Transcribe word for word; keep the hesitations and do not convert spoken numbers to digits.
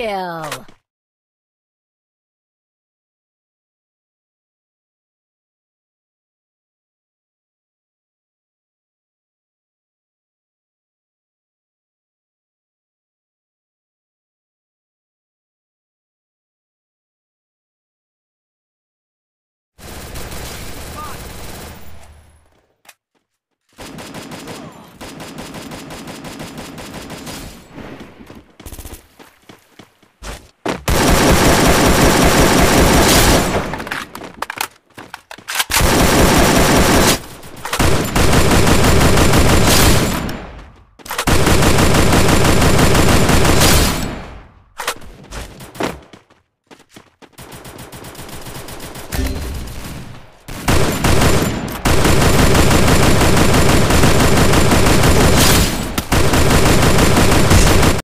kill.